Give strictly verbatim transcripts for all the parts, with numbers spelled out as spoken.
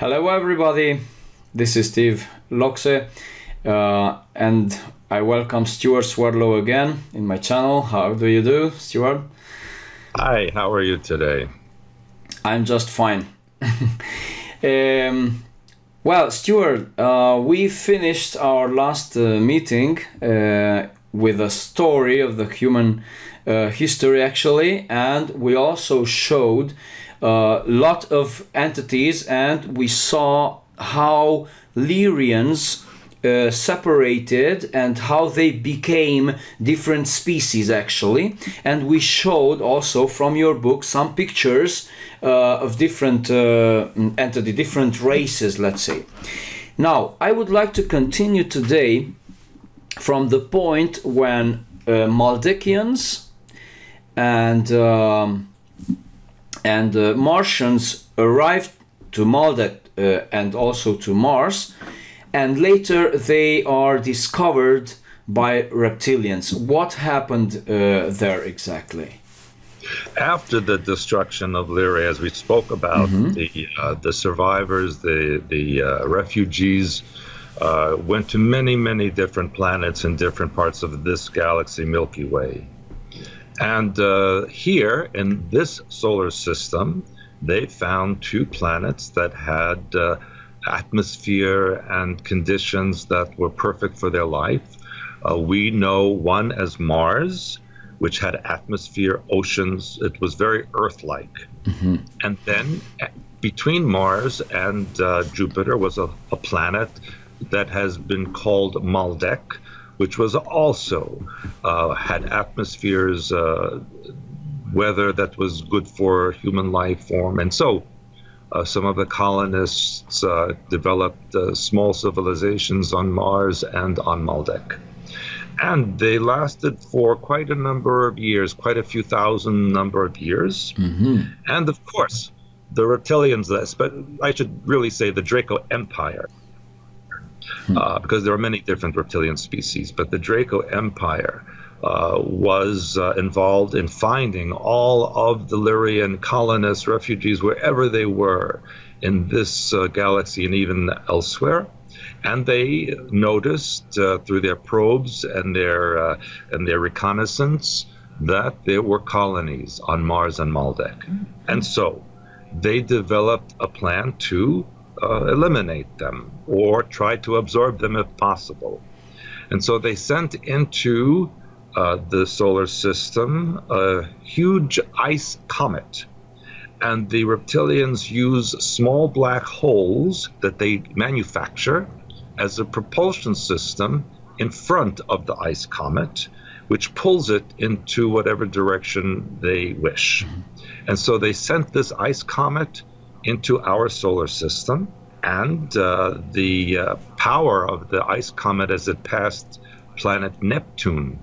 Hello everybody, this is Steve Loxe uh, and I welcome Stuart Swerdlow again in my channel. How do you do, Stuart? Hi, how are you today? I'm just fine. um, well, Stuart, uh, we finished our last uh, meeting uh, with a story of the human uh, history actually, and we also showed a uh, lot of entities, and we saw how Lyrians uh, separated and how they became different species actually, and we showed also from your book some pictures uh, of different uh, entity, different races, let's say. Now I would like to continue today from the point when uh, Maldekians and um, and uh, Martians arrived to Maldek uh, and also to Mars, and later they are discovered by reptilians. What happened uh, there exactly? After the destruction of Lyria, as we spoke about, mm-hmm. the, uh, the survivors, the, the uh, refugees, uh, went to many, many different planets in different parts of this galaxy, Milky Way. And uh, here in this solar system, they found two planets that had uh, atmosphere and conditions that were perfect for their life. Uh, we know one as Mars, which had atmosphere, oceans. It was very Earth-like. Mm-hmm. And then between Mars and uh, Jupiter was a, a planet that has been called Maldek, which was also uh, had atmospheres, uh, weather that was good for human life form. And so uh, some of the colonists uh, developed uh, small civilizations on Mars and on Maldek. And they lasted for quite a number of years, quite a few thousand number of years. Mm-hmm. And of course, the reptilians, I should really say the Draco Empire, Uh, because there are many different reptilian species, but the Draco Empire uh, was uh, involved in finding all of the Lyrian colonists, refugees, wherever they were in this uh, galaxy and even elsewhere. And they noticed uh, through their probes and their, uh, and their reconnaissance that there were colonies on Mars and Maldek. And so they developed a plan to Uh, eliminate them or try to absorb them if possible. And so they sent into uh, the solar system a huge ice comet, and the reptilians use small black holes that they manufacture as a propulsion system in front of the ice comet, which pulls it into whatever direction they wish. And so they sent this ice comet into our solar system, and uh, the uh, power of the ice comet as it passed planet Neptune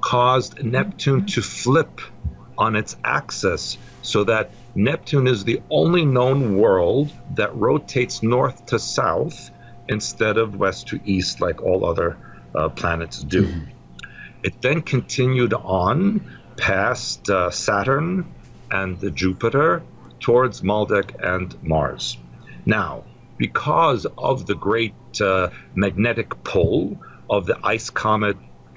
caused Neptune to flip on its axis, so that Neptune is the only known world that rotates north to south instead of west to east like all other uh, planets do. Mm-hmm. It then continued on past uh, Saturn and the Jupiter, towards Maldek and Mars. Now, because of the great uh, magnetic pull of the ice comet,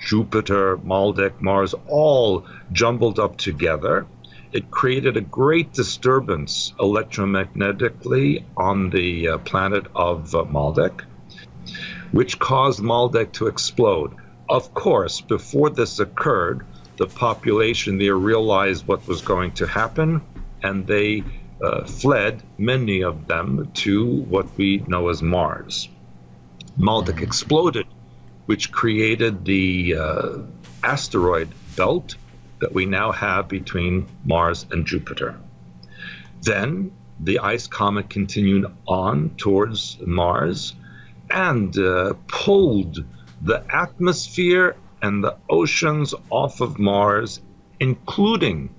Jupiter, Maldek, Mars, all jumbled up together, it created a great disturbance electromagnetically on the uh, planet of uh, Maldek, which caused Maldek to explode. Of course, before this occurred, the population there realized what was going to happen, and they uh, fled, many of them, to what we know as Mars. Maldek exploded, which created the uh, asteroid belt that we now have between Mars and Jupiter. Then the ice comet continued on towards Mars and uh, pulled the atmosphere and the oceans off of Mars, including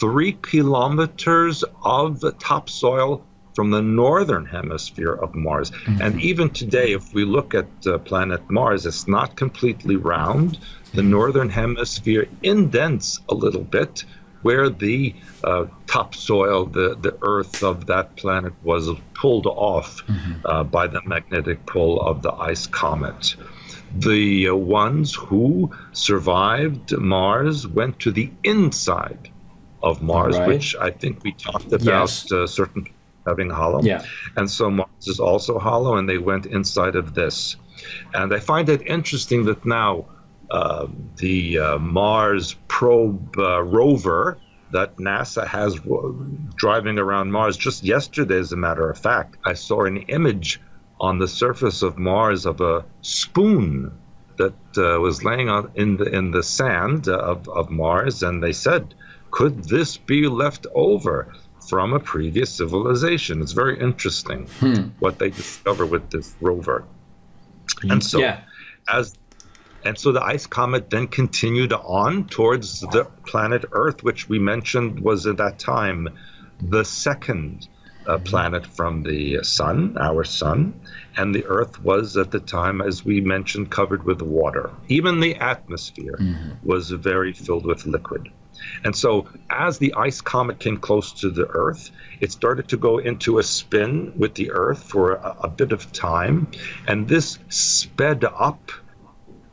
three kilometers of the topsoil from the northern hemisphere of Mars. Mm-hmm. And even today, if we look at uh, planet Mars, it's not completely round. The northern hemisphere indents a little bit, where the uh, topsoil, the, the earth of that planet was pulled off mm-hmm. uh, by the magnetic pull of the ice comet. The uh, ones who survived Mars went to the inside of Mars, right. which I think we talked about yes. uh, certain having hollow. Yeah. And so Mars is also hollow, and they went inside of this. And I find it interesting that now uh, the uh, Mars probe uh, rover that NASA has driving around Mars, just yesterday, as a matter of fact, I saw an image on the surface of Mars of a spoon that uh, was laying on in the in the sand of, of Mars, and they said, could this be left over from a previous civilization? It's very interesting hmm. what they discover with this rover. And so yeah. as and so the ice comet then continued on towards the planet Earth, which we mentioned was at that time the second uh, planet from the sun, our sun, and the Earth was at the time, as we mentioned, covered with water. Even the atmosphere mm-hmm. was very filled with liquid. And so as the ice comet came close to the Earth, it started to go into a spin with the Earth for a, a bit of time. And this sped up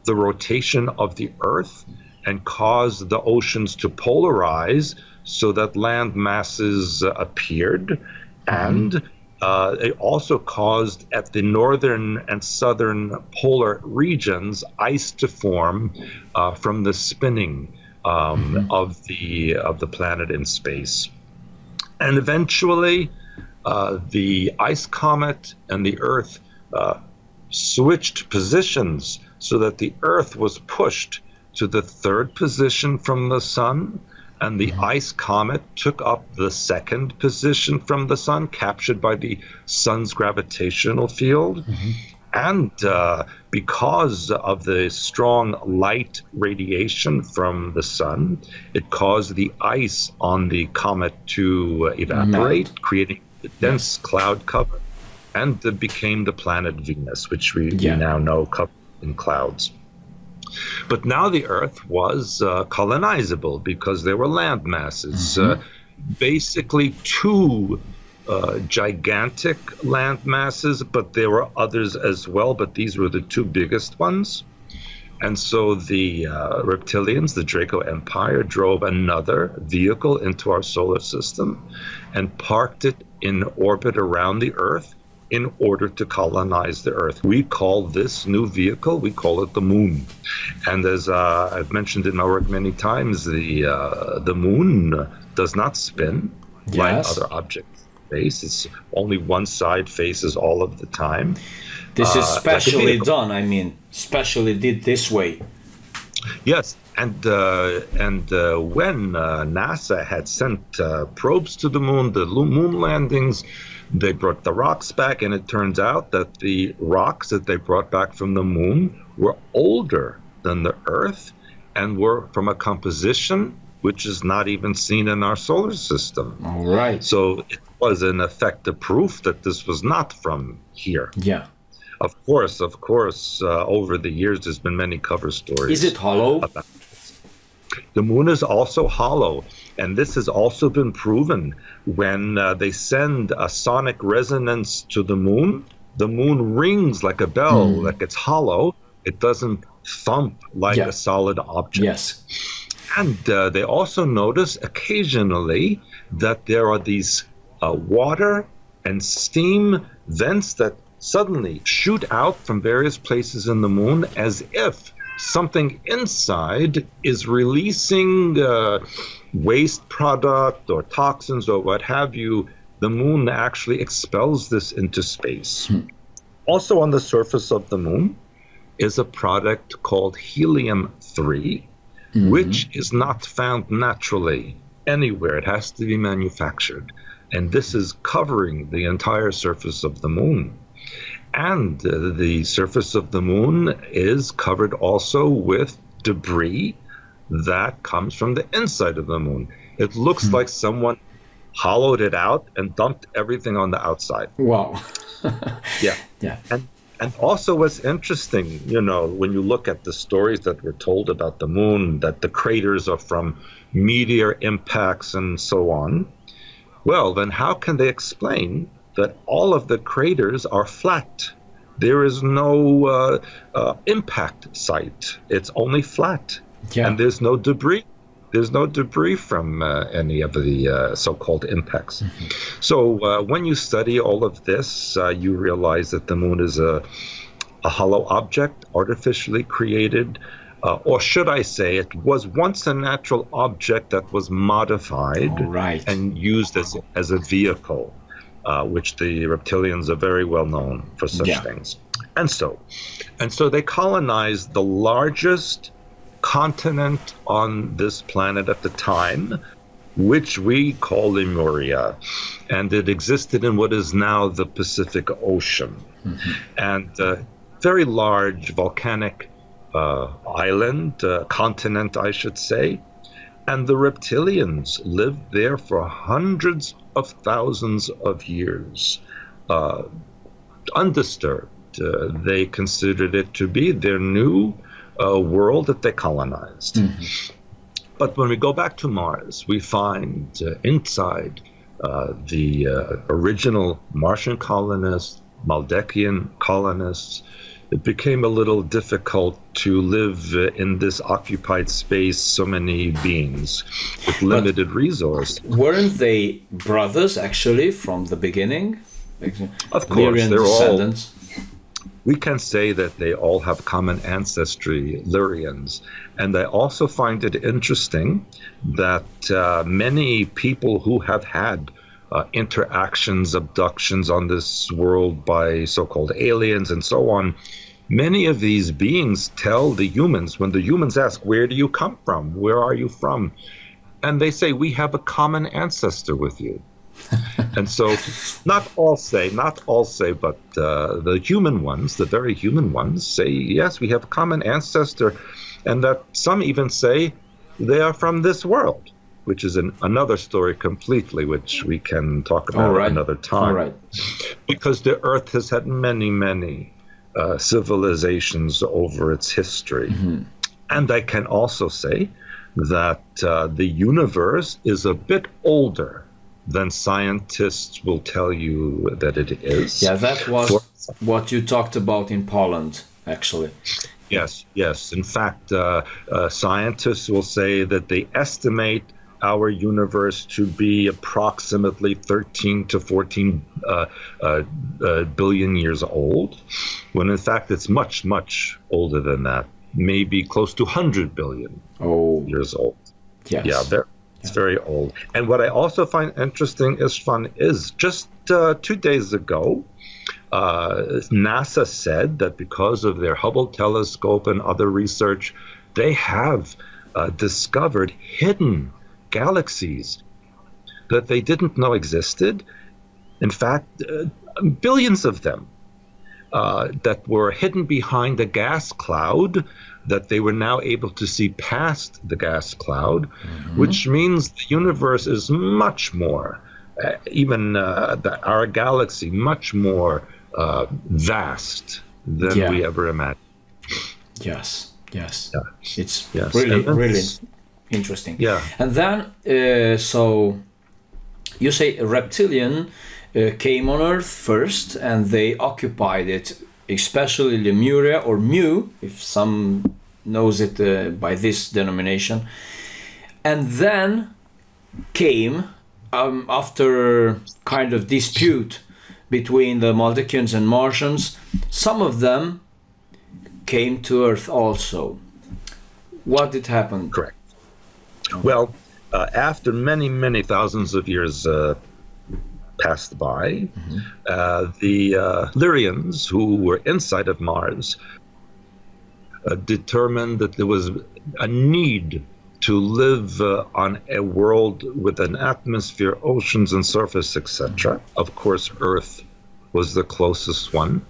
the rotation of the Earth and caused the oceans to polarize so that land masses uh, appeared. And uh, it also caused at the northern and southern polar regions ice to form uh, from the spinning Um, mm-hmm. of the of the planet in space. And eventually uh, the ice comet and the Earth uh, switched positions so that the Earth was pushed to the third position from the sun, and the mm-hmm. ice comet took up the second position from the sun, captured by the sun's gravitational field. Mm-hmm. And uh, because of the strong light radiation from the sun, it caused the ice on the comet to uh, evaporate, Melt. creating a dense cloud cover, and it became the planet Venus, which we, yeah. we now know covered in clouds. But now the Earth was uh, colonizable because there were land masses, mm-hmm. uh, basically two Uh, gigantic land masses, but there were others as well, but these were the two biggest ones. And so the uh, reptilians, the Draco Empire, drove another vehicle into our solar system and parked it in orbit around the Earth in order to colonize the Earth. We call this new vehicle, we call it the moon. And as uh, I've mentioned in my work many times, the, uh, the moon does not spin yes. like other objects. Face. It's only one side faces all of the time. This is specially uh, done, I mean, specially did this way. Yes, and uh, and uh, when uh, NASA had sent uh, probes to the moon, the moon landings, they brought the rocks back, and it turns out that the rocks that they brought back from the moon were older than the Earth and were from a composition which is not even seen in our solar system. All right. So it was, in effect, the proof that this was not from here. Yeah. Of course, of course, uh, over the years, there's been many cover stories. Is it hollow? About this. The moon is also hollow, and this has also been proven. When uh, they send a sonic resonance to the moon, the moon rings like a bell, mm. like it's hollow. It doesn't thump like yeah. a solid object. Yes. And uh, they also notice occasionally that there are these uh, water and steam vents that suddenly shoot out from various places in the moon, as if something inside is releasing uh, waste product or toxins or what have you. The moon actually expels this into space. Hmm. Also on the surface of the moon is a product called helium three. Mm-hmm. which is not found naturally anywhere. It has to be manufactured. And this is covering the entire surface of the moon. And uh, the surface of the moon is covered also with debris that comes from the inside of the moon. It looks mm-hmm. like someone hollowed it out and dumped everything on the outside. Wow. yeah. Yeah. And And also what's interesting, you know, when you look at the stories that were told about the moon, that the craters are from meteor impacts and so on, well, then how can they explain that all of the craters are flat? There is no uh, uh, impact site. It's only flat. Yeah. And there's no debris. There's no debris from uh, any of the uh, so-called impacts. Mm-hmm. So uh, when you study all of this, uh, you realize that the moon is a, a hollow object, artificially created, uh, or should I say it was once a natural object that was modified right. and used as, as a vehicle, uh, which the reptilians are very well known for such yeah. things. And so, and so they colonized the largest continent on this planet at the time, which we call Lemuria, and it existed in what is now the Pacific Ocean. Mm-hmm. And a uh, very large volcanic uh, island, uh, continent I should say, and the reptilians lived there for hundreds of thousands of years, uh, undisturbed. Uh, they considered it to be their new a world that they colonized. Mm-hmm. But when we go back to Mars, we find uh, inside uh, the uh, original Martian colonists, Maldekian colonists, it became a little difficult to live uh, in this occupied space, so many beings with limited but resources. Weren't they brothers actually from the beginning? Of course, Lyrian they're all... We can say that they all have common ancestry, Lyrians. And I also find it interesting that uh, many people who have had uh, interactions, abductions on this world by so-called aliens and so on, many of these beings tell the humans, when the humans ask, where do you come from? Where are you from? And they say, we have a common ancestor with you. And so not all say, not all say, but uh, the human ones, the very human ones say, yes, we have a common ancestor, and that some even say they are from this world, which is an, another story completely, which we can talk about all right. another time. All right. Because the Earth has had many, many uh, civilizations over its history. Mm-hmm. And I can also say that uh, the universe is a bit older then scientists will tell you that it is. Yeah, that was For, what you talked about in Poland, actually. Yes, yes. In fact, uh, uh, scientists will say that they estimate our universe to be approximately thirteen to fourteen uh, uh, uh, billion years old, when in fact it's much, much older than that, maybe close to one hundred billion oh. years old. Yes. Yeah, there. It's very old. And what I also find interesting, Istvan, is just uh, two days ago, uh, NASA said that because of their Hubble telescope and other research, they have uh, discovered hidden galaxies that they didn't know existed. In fact, uh, billions of them uh, that were hidden behind a gas cloud that they were now able to see past the gas cloud, mm-hmm. which means the universe is much more, uh, even uh, the, our galaxy, much more uh, vast than yeah. we ever imagined. Yes, yes. Yeah. It's yes. really, and really interesting. Yeah. And then, uh, so you say a reptilian uh, came on Earth first and they occupied it, especially Lemuria or Mu, if some knows it uh, by this denomination, and then came um, after kind of dispute between the Maldekians and Martians, some of them came to Earth also. What did happen? Correct. Well, uh, after many, many thousands of years uh, passed by, mm-hmm. uh, the uh, Lyrians, who were inside of Mars, uh, determined that there was a need to live uh, on a world with an atmosphere, oceans and surface, et cetera. Of course, Earth was the closest one.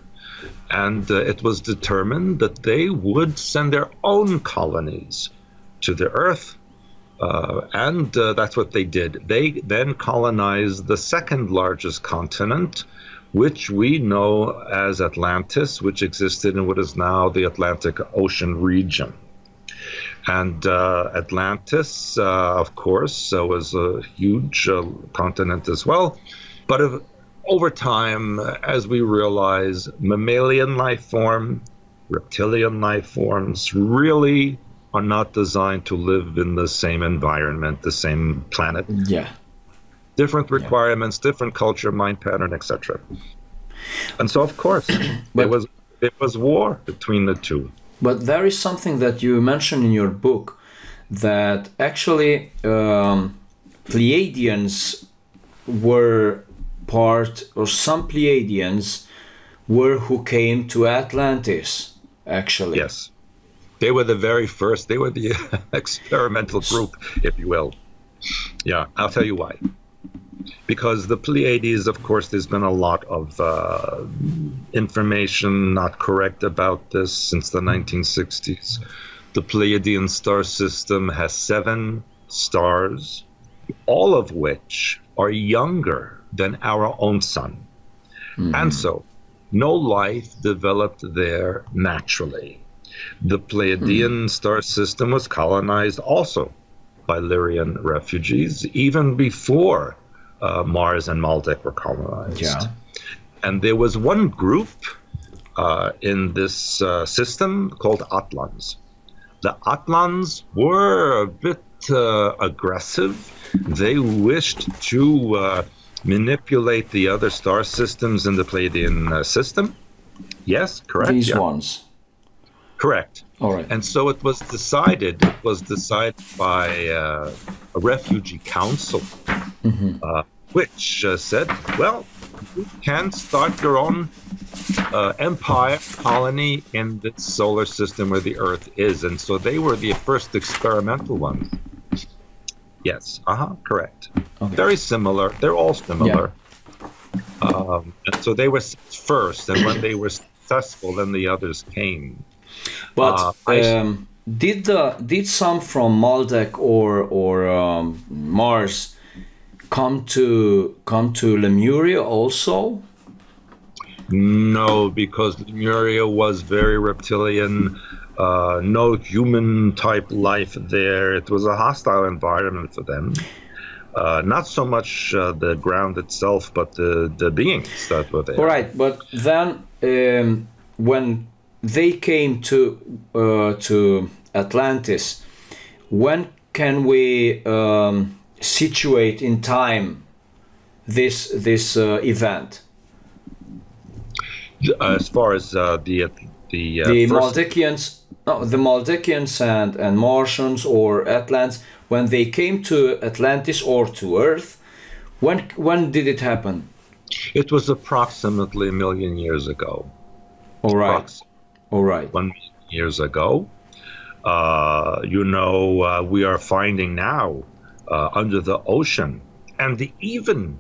And uh, it was determined that they would send their own colonies to the Earth. Uh, and uh, that's what they did. They then colonized the second largest continent, which we know as Atlantis, which existed in what is now the Atlantic Ocean region. And uh, Atlantis, uh, of course, uh, was a huge uh, continent as well. But if, over time, as we realize, mammalian life form, reptilian life forms really are not designed to live in the same environment, the same planet. Yeah. Different requirements, yeah. different culture, mind pattern, et cetera. And so, of course, there was it was war between the two. But there is something that you mentioned in your book, that actually um, Pleiadians were part, or some Pleiadians were who came to Atlantis, actually. Yes. They were the very first, they were the experimental group, if you will. Yeah, I'll tell you why. Because the Pleiades, of course, there's been a lot of uh, information not correct about this since the nineteen sixties. The Pleiadian star system has seven stars, all of which are younger than our own sun. Mm-hmm. And so no life developed there naturally. The Pleiadian mm-hmm. star system was colonized also by Lyrian refugees, even before Uh, Mars and Maldek were colonized. Yeah. And there was one group uh, in this uh, system called Atlans. The Atlans were a bit uh, aggressive. They wished to uh, manipulate the other star systems in the Pleiadian uh, system. Yes, correct. These yeah. ones. Correct. All right. And so it was decided, it was decided by uh, a refugee council. Mm-hmm. uh, which uh, said, well, you can start your own uh, empire, colony in the solar system where the Earth is. And so they were the first experimental ones. Yes, uh-huh, correct. Okay. Very similar. They're all similar. Yeah. Um, and so they were first, and when they were successful, then the others came. But uh, I um, did, the, did some from Maldek or, or um, Mars come to come to Lemuria also? No, because Lemuria was very reptilian, uh, no human type life there. It was a hostile environment for them. Uh, not so much uh, the ground itself, but the, the beings that were there. All right, but then um, when they came to, uh, to Atlantis, when can we um, situate in time this this uh, event? As far as uh, the the uh, the Maldekians, no, the Maldekians and and Martians or Atlans, when they came to Atlantis or to Earth, when when did it happen? It was approximately a million years ago. All right, all right, one million years ago. Uh, you know, uh, we are finding now. Uh, under the ocean, and the, even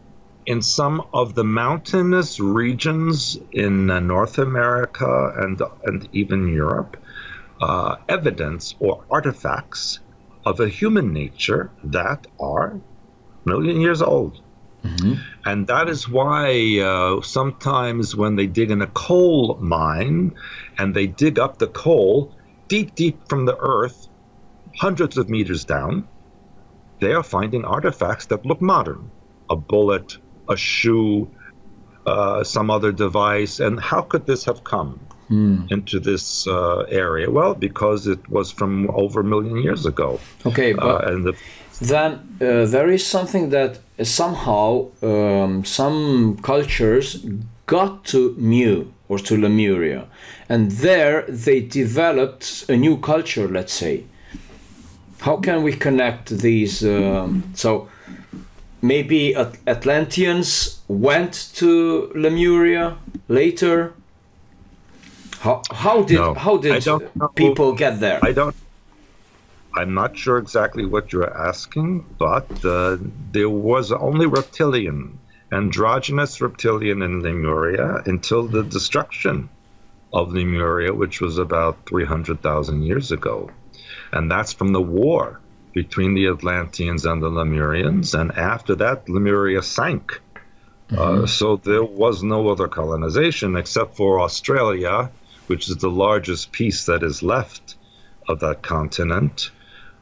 in some of the mountainous regions in uh, North America and, and even Europe, uh, evidence or artifacts of a human nature that are a million years old. Mm-hmm. And that is why uh, sometimes when they dig in a coal mine and they dig up the coal deep, deep from the earth, hundreds of meters down, they are finding artifacts that look modern, a bullet, a shoe, uh, some other device. And how could this have come mm. into this uh, area? Well, because it was from over a million years ago. Okay, but uh, and the then uh, there is something that somehow um, some cultures got to Mu or to Lemuria, and there they developed a new culture, let's say. How can we connect these? Um, so maybe At Atlanteans went to Lemuria later. How how did no, how did people get there? I don't. I'm not sure exactly what you're asking, but uh, there was only reptilian, androgynous reptilian in Lemuria until the destruction of Lemuria, which was about three hundred thousand years ago. And that's from the war between the Atlanteans and the Lemurians. And after that, Lemuria sank Mm-hmm. uh, so there was no other colonization except for Australia, which is the largest piece that is left of that continent.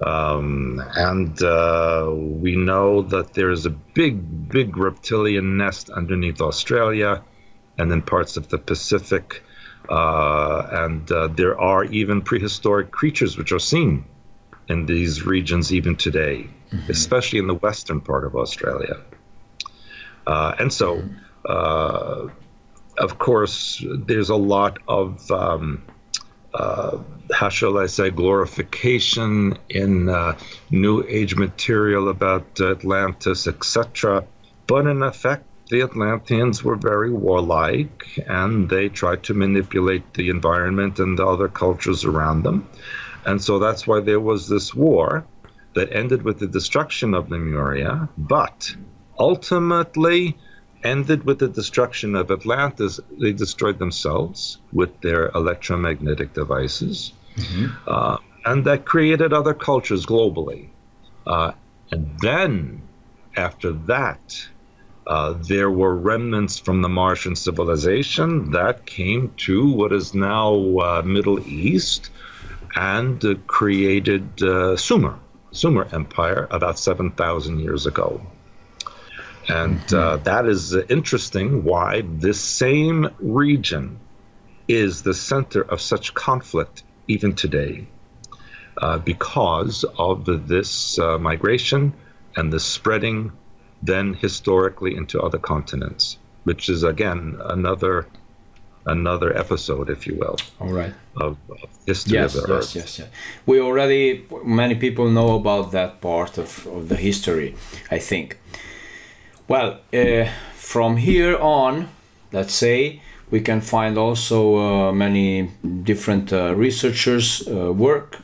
Um, and uh, we know that there is a big, big reptilian nest underneath Australia and in parts of the Pacific. Uh, and uh, there are even prehistoric creatures which are seen in these regions even today, mm-hmm. especially in the western part of Australia. Uh, and so, uh, of course, there's a lot of, um, uh, how shall I say, glorification in uh, New Age material about Atlantis, et cetera. But in effect, the Atlanteans were very warlike, and they tried to manipulate the environment and the other cultures around them. And so that's why there was this war that ended with the destruction of Lemuria, but ultimately ended with the destruction of Atlantis. They destroyed themselves with their electromagnetic devices, mm-hmm. uh, and that created other cultures globally. Uh, and then, after that, Uh, there were remnants from the Martian civilization that came to what is now uh, Middle East and uh, created uh, Sumer, Sumer Empire about seven thousand years ago. And mm-hmm. uh, that is interesting why this same region is the center of such conflict even today, uh, because of this uh, migration and the spreading then historically into other continents, which is, again, another another episode, if you will, all right, of, of history yes, of the yes, Earth. Yes, yes, yes. We already, many people know about that part of, of the history, I think. Well, uh, from here on, let's say, we can find also uh, many different uh, researchers' uh, work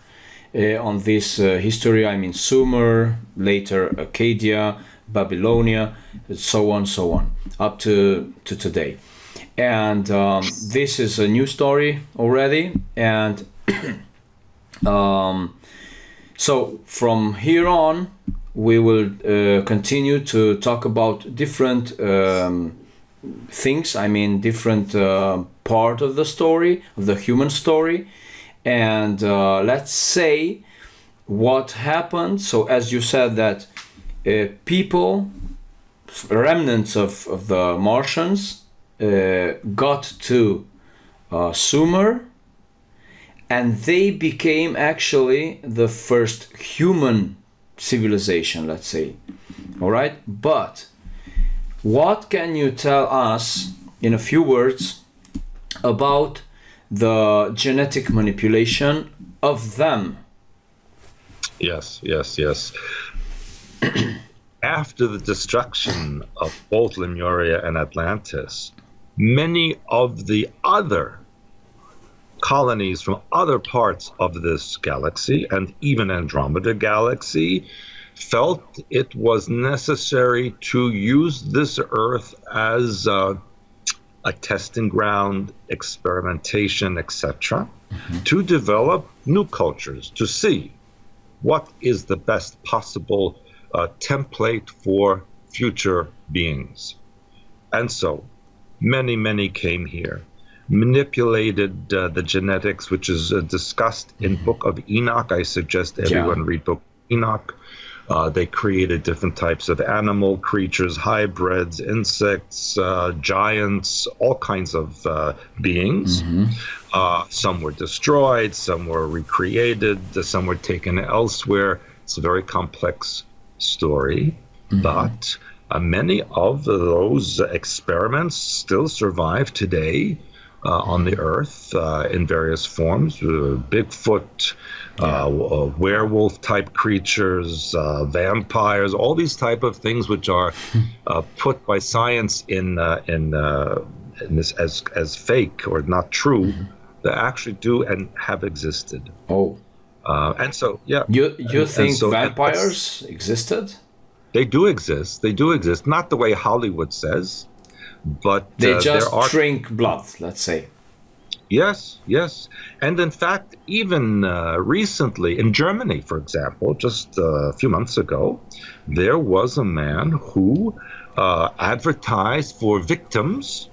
uh, on this uh, history. I mean, Sumer, later Akkadia, Babylonia, so on, so on, up to, to today. And um, this is a new story already. And um, so from here on, we will uh, continue to talk about different um, things, I mean, different uh, part of the story, of the human story. And uh, let's say what happened. So as you said that Uh, people, remnants of, of the Martians, uh, got to uh, Sumer, and they became actually the first human civilization, let's say. All right, but what can you tell us in a few words about the genetic manipulation of them? Yes, yes, yes. After the destruction of both Lemuria and Atlantis, many of the other colonies from other parts of this galaxy, and even Andromeda Galaxy, felt it was necessary to use this Earth as a, a testing ground, experimentation, et cetera, mm-hmm. to develop new cultures, to see what is the best possible a template for future beings. And so many, many came here, manipulated uh, the genetics, which is uh, discussed in mm-hmm. Book of Enoch. I suggest everyone yeah. read Book of Enoch. Uh, they created different types of animal creatures, hybrids, insects, uh, giants, all kinds of uh, beings. Mm-hmm. uh, some were destroyed, some were recreated, some were taken elsewhere. It's a very complex story, mm-hmm. but uh, many of those experiments still survive today uh, on the Earth uh, in various forms. Uh, Bigfoot, yeah. uh, uh, werewolf-type creatures, uh, vampires, all these type of things which are uh, put by science in uh, in, uh, in this as as fake or not true. Mm-hmm. They actually do and have existed. Oh. Uh, and so, yeah. You you and, think and so vampires existed? They do exist. They do exist. Not the way Hollywood says, but they uh, just there are... drink blood, let's say. Yes, yes. And in fact, even uh, recently in Germany, for example, just uh, a few months ago, there was a man who uh, advertised for victims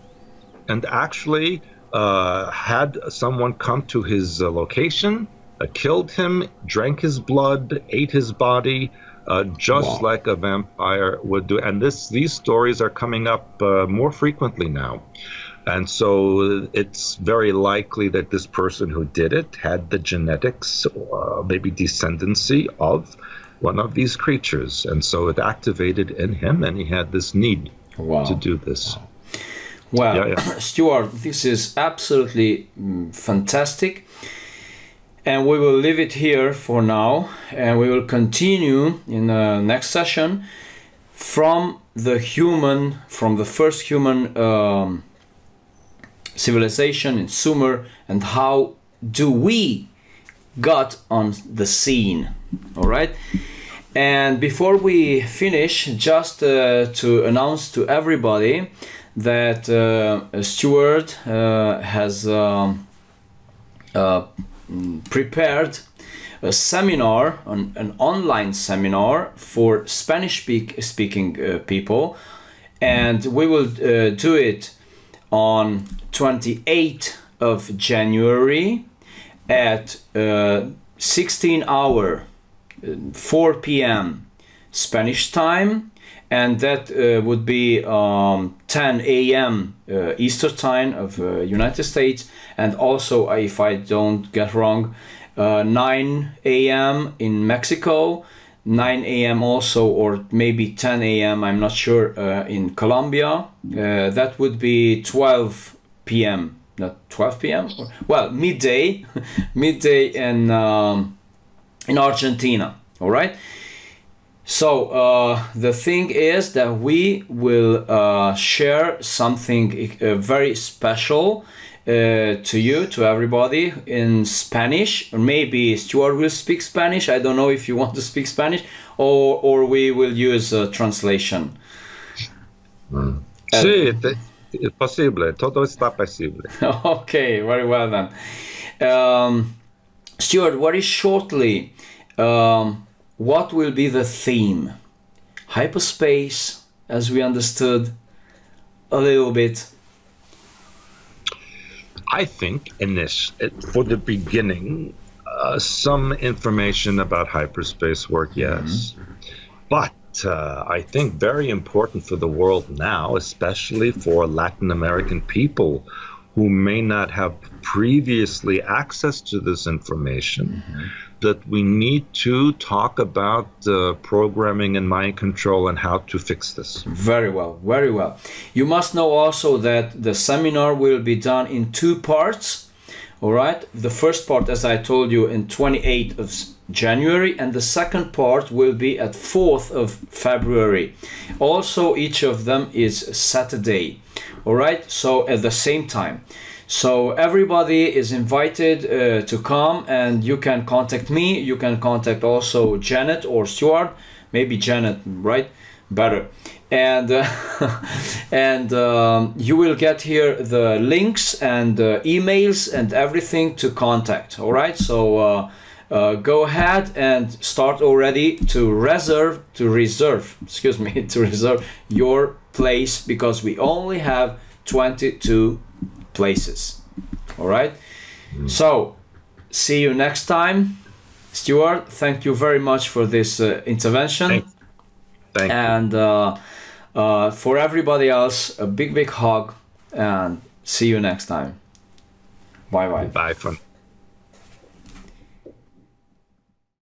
and actually uh, had someone come to his uh, location, uh, killed him, drank his blood, ate his body, uh, just wow. like a vampire would do. And this, these stories are coming up uh, more frequently now. And so it's very likely that this person who did it had the genetics, uh, maybe descendancy of one of these creatures. And so it activated in him, and he had this need wow. to do this. Wow. Well, yeah, yeah. Stuart, this is absolutely fantastic. And we will leave it here for now. And we will continue in the next session from the human, from the first human... Um, civilization in Sumer, and how do we got on the scene. All right, and before we finish, just uh, to announce to everybody that uh, Stuart uh, has um, uh, prepared a seminar, an, an online seminar for Spanish speak speaking uh, people, and we will uh, do it on twenty-eighth of January at uh, sixteen hour, four P M Spanish time, and that uh, would be um, ten A M uh, Eastern time of uh, United States, and also, if I don't get wrong, uh, nine A M in Mexico, nine A M also, or maybe ten A M, I'm not sure, uh, in Colombia. Uh, that would be twelve P M not twelve P M well, midday midday in um, in Argentina. All right, so uh, the thing is that we will uh, share something uh, very special Uh, to you, to everybody, in Spanish. Maybe Stuart will speak Spanish. I don't know if you want to speak Spanish, or or we will use a translation. Mm. Uh, sí, es posible. Todo está posible. Okay, very well then. Um, Stuart, very shortly, um, what will be the theme? Hyperspace, as we understood, a little bit. I think in this, it, for the beginning, uh, some information about hyperspace work, yes. Mm-hmm. But uh, I think very important for the world now, especially for Latin American people who may not have previously access to this information, mm-hmm. that we need to talk about uh, programming and mind control and how to fix this. Very well, very well. You must know also that the seminar will be done in two parts, all right? The first part, as I told you, in twenty-eighth of January, and the second part will be at fourth of February. Also, each of them is Saturday, all right? So at the same time. So everybody is invited uh, to come, and you can contact me, you can contact also Janet or Stuart, maybe Janet, right? Better. And uh, and um, you will get here the links and uh, emails and everything to contact, all right? So uh, uh, go ahead and start already to reserve, to reserve, excuse me, to reserve your place, because we only have twenty-two places. All right, so see you next time. Stuart, thank you very much for this uh, intervention. Thanks. Thank and uh, uh, for everybody else, a big big hug, and see you next time. Bye bye. Bye.